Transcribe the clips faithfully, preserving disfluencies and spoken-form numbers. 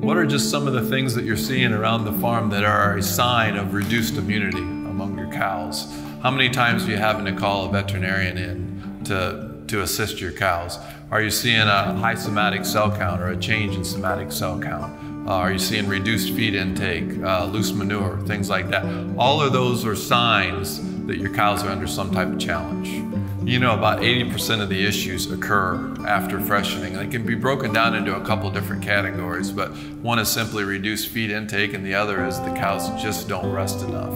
What are just some of the things that you're seeing around the farm that are a sign of reduced immunity among your cows? How many times are you having to call a veterinarian in to, to assist your cows? Are you seeing a high somatic cell count or a change in somatic cell count? Uh, are you seeing reduced feed intake, uh, loose manure, things like that? All of those are signs that your cows are under some type of challenge. You know, about eighty percent of the issues occur after freshening. They can be broken down into a couple different categories, but one is simply reduced feed intake and the other is the cows just don't rest enough.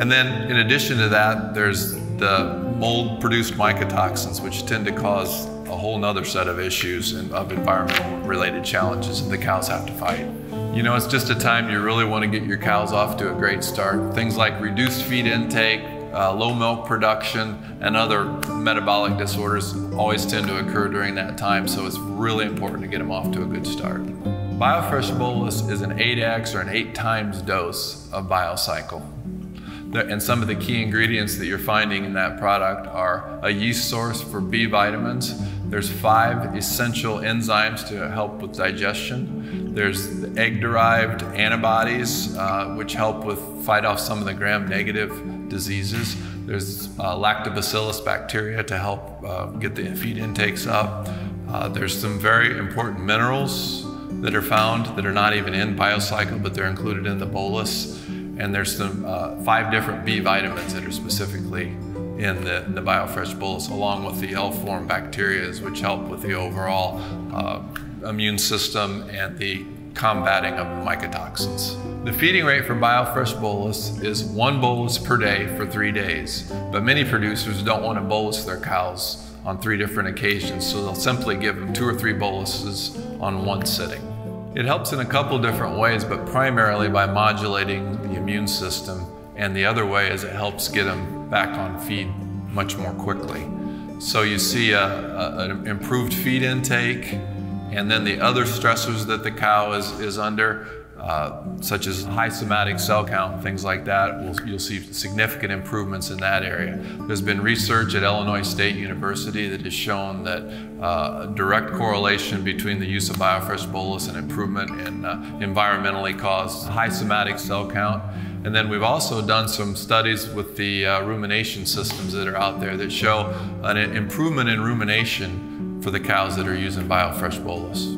And then in addition to that, there's the mold-produced mycotoxins, which tend to cause a whole nother set of issues and of environmental-related challenges that the cows have to fight. You know, it's just a time you really want to get your cows off to a great start. Things like reduced feed intake, Uh, low milk production, and other metabolic disorders always tend to occur during that time, so it's really important to get them off to a good start. BioFresh Bolus is an eight X or an eight times dose of BioCycle. And some of the key ingredients that you're finding in that product are a yeast source for B vitamins. There's five essential enzymes to help with digestion. There's the egg-derived antibodies, uh, which help with fight off some of the gram-negative diseases. There's uh, lactobacillus bacteria to help uh, get the feed intakes up. Uh, there's some very important minerals that are found that are not even in BioCycle, but they're included in the bolus. And there's some uh, five different B vitamins that are specifically in the, in the BioFresh Bolus, along with the L-form bacteria, which help with the overall uh, immune system and the combating of mycotoxins. The feeding rate for BioFresh Bolus is one bolus per day for three days, but many producers don't want to bolus their cows on three different occasions, so they'll simply give them two or three boluses on one sitting. It helps in a couple different ways, but primarily by modulating the immune system, and the other way is it helps get them back on feed much more quickly. So you see a, a, an improved feed intake, and then the other stressors that the cow is, is under, uh, such as high somatic cell count, things like that, we'll, you'll see significant improvements in that area. There's been research at Illinois State University that has shown that uh, a direct correlation between the use of BioFresh Bolus and improvement in uh, environmentally caused high somatic cell count. And then we've also done some studies with the uh, rumination systems that are out there that show an improvement in rumination for the cows that are using BioFresh Bolus.